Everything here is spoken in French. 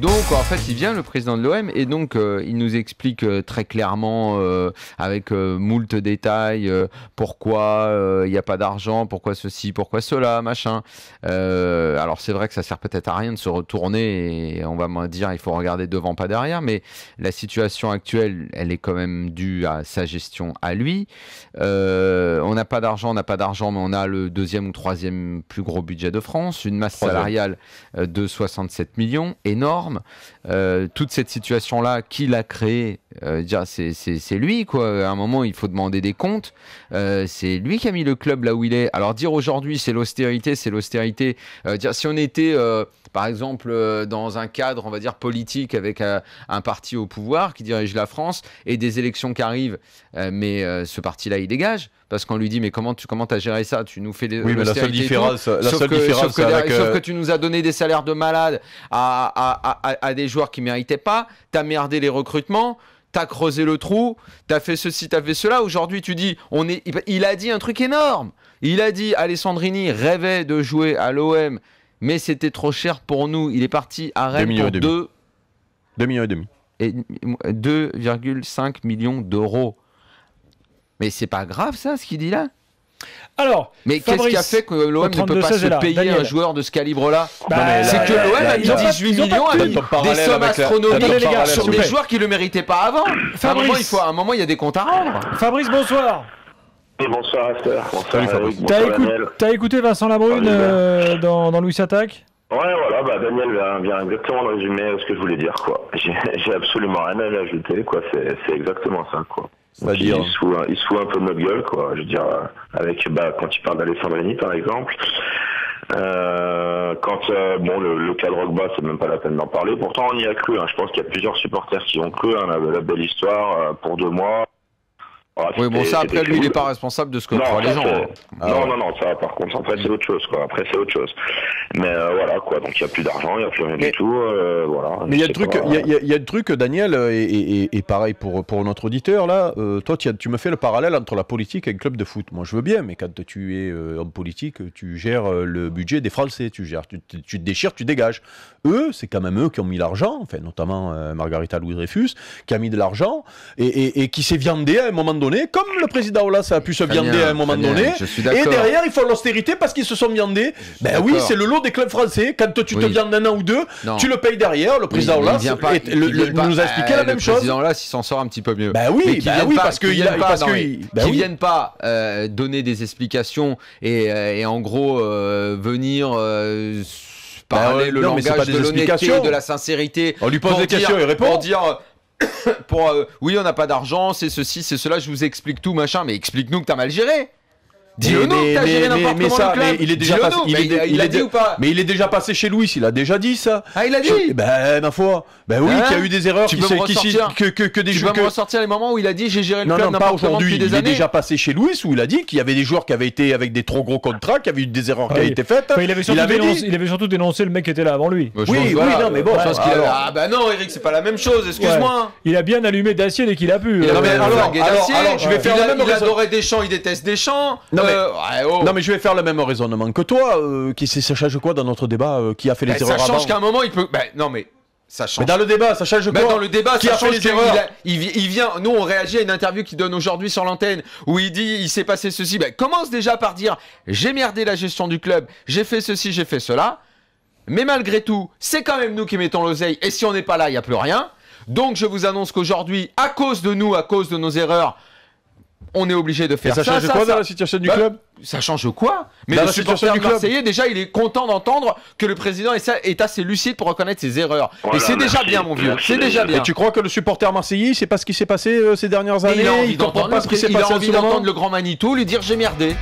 Donc en fait il vient le président de l'OM et donc il nous explique très clairement avec moult détails pourquoi il n'y a pas d'argent, pourquoi ceci, pourquoi cela, machin. Alors c'est vrai que ça sert peut-être à rien de se retourner et on va me dire il faut regarder devant pas derrière, mais la situation actuelle elle est quand même due à sa gestion à lui. On n'a pas d'argent, mais on a le deuxième ou troisième plus gros budget de France, une masse salariale de 67 millions, énorme. Toute cette situation-là, qui l'a créée, c'est lui, quoi. À un moment, il faut demander des comptes. C'est lui qui a mis le club là où il est. Alors dire aujourd'hui, c'est l'austérité, si on était, par exemple, dans un cadre, on va dire, politique avec un parti au pouvoir qui dirige la France et des élections qui arrivent, mais ce parti-là, il dégage. Parce qu'on lui dit, mais comment t'as géré ça? Tu nous fais des... Oui, mais la seule différence, sauf que tu nous as donné des salaires de malade à des joueurs qui ne méritaient pas, t'as merdé les recrutements, t'as creusé le trou, t'as fait ceci, t'as fait cela. Aujourd'hui, tu dis, il a dit un truc énorme. Il a dit, Alessandrini rêvait de jouer à l'OM, mais c'était trop cher pour nous. Il est parti à Rennes pour 2,5 millions. 2,5 millions d'euros. Mais c'est pas grave ça, ce qu'il dit là? Alors, mais qu'est-ce qui a fait que l'OM ne peut pas se payer un joueur de ce calibre-là? C'est que l'OM a mis 18 millions avec des sommes astronomiques sur des joueurs qui ne le méritaient pas avant. À un moment, il y a des comptes à rendre. Fabrice, bonsoir. Bonsoir, Esther. T'as écouté Vincent Labrune dans Luis Attaque? Ouais, voilà, bah Daniel vient exactement résumer ce que je voulais dire, quoi. J'ai absolument rien à ajouter, quoi. C'est exactement ça, quoi. Il se fout un peu de notre gueule, quoi. Je veux dire, avec, bah, quand il parle d'Alessandrini, par exemple, bon, le cas de Rogba, c'est même pas la peine d'en parler. Pourtant, on y a cru, hein. Je pense qu'il y a plusieurs supporters qui ont cru, hein, la belle histoire, pour 2 mois. Ah, oui, bon, ça, après, lui, il n'est pas responsable de ce que croient les gens. Non, ça, par contre, après, c'est autre chose, quoi. Mais voilà, quoi. Donc, il n'y a plus d'argent, il n'y a plus rien du tout. Voilà. Mais il y a le truc, Daniel, et pareil pour notre auditeur, là. Toi, tu me fais le parallèle entre la politique et le club de foot. Moi, je veux bien, mais quand tu es homme politique, tu gères le budget des Français. Tu te déchires, tu dégages. Eux, c'est quand même eux qui ont mis l'argent, enfin, notamment Margarita Louis-Dreyfus, qui a mis de l'argent et qui s'est viandée à un moment donné. Comme le président Hollande a pu se viander à un moment donné, et derrière ils font l'austérité parce qu'ils se sont viandés. Ben oui, c'est le lot des clubs français. Quand tu te viandes d'un an ou deux, tu le payes derrière. Le président Hollande nous a expliqué la même chose. Le président Hollande s'en sort un petit peu mieux. Ben oui, parce qu'ils ne viennent pas donner des explications et en gros venir parler le langage de l'honnêteté, de la sincérité. On lui pose des questions, il répond. Oui, on n'a pas d'argent, c'est ceci, c'est cela, je vous explique tout, machin, mais explique-nous que t'as mal géré. Dis-le nous que t'as géré n'importe comment le club. Il a dit ou pas? Mais il est déjà passé chez Louis, il a déjà dit ça. Ah, il a dit? Ben, ma foi. Ben oui, qu'il y a eu des erreurs. Tu peux me ressortir les moments où il a dit j'ai géré le club n'importe comment depuis des années? Il est déjà passé chez Louis où il a dit qu'il y avait des joueurs qui avaient été avec des trop gros contrats, qu'il y avait eu des erreurs qui avaient été faites. Il avait surtout dénoncé le mec qui était là avant lui. Oui, non, mais bon. Ah, ben non, Eric, c'est pas la même chose, excuse-moi. Il a bien allumé d'acier dès qu'il a pu. Il adorait Deschamps, il déteste Deschamps. Non mais je vais faire le même raisonnement que toi, ça change quoi dans notre débat, qui a fait les erreurs avant? Ça change qu'à un moment il peut... ça change. Mais dans le débat, ça change quoi? Dans le débat, ça change. Il vient. Nous, on réagit à une interview qu'il donne aujourd'hui sur l'antenne où il dit il s'est passé ceci. Commence déjà par dire j'ai merdé la gestion du club, j'ai fait ceci, j'ai fait cela. Mais malgré tout, c'est quand même nous qui mettons l'oseille. Et si on n'est pas là, il n'y a plus rien. Donc je vous annonce qu'aujourd'hui, à cause de nous, à cause de nos erreurs, on est obligé de faire ça. Ça change quoi dans la situation du club? Ça change quoi? Mais le supporter marseillais, déjà, il est content d'entendre que le président est assez lucide pour reconnaître ses erreurs. Et c'est déjà bien, mon vieux. C'est déjà bien. Et tu crois que le supporter marseillais, il sait pas ce qui s'est passé ces dernières années? Il a envie d'entendre le grand Manitou lui dire j'ai merdé.